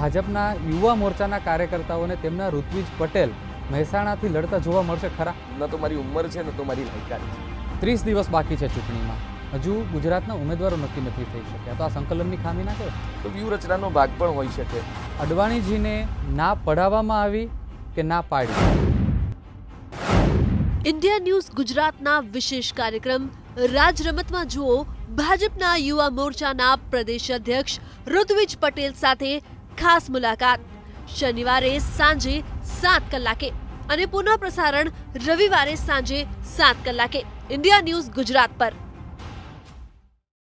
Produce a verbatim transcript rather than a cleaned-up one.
भाजपना युवा मोर्चाना कार्यकर्ताओने तेमना રુત્વિજ પટેલ મહેસાણાથી लड़ता જોવા મળશે ખરા? ન તો મારી ઉંમર છે ન તો મારી લાયકાત છે। ત્રીસ દિવસ બાકી છે ચૂંટણીમાં, હજુ ગુજરાતના ઉમેદવારો નક્કી નથી થઈ શક્યા, તો આ સંકલનની ખામી ના કહેવાય, તો વ્યૂહરચનાનો ભાગ પણ હોઈ શકે। અડવાણીજીને ના પડાવવામાં આવી કે ના પાડી। ઇન્ડિયા ન્યૂઝ ગુજરાતના વિશેષ કાર્યક્રમ રાજરમતમાં જુઓ ભાજપના યુવા મોરચાના પ્રદેશ અધ્યક્ષ રુત્વિજ પટેલ સાથે खास मुलाकात शनिवारे सांजे सात कलाके अने पुनः प्रसारण रविवारे सांजे सात कलाके इंडिया न्यूज गुजरात पर।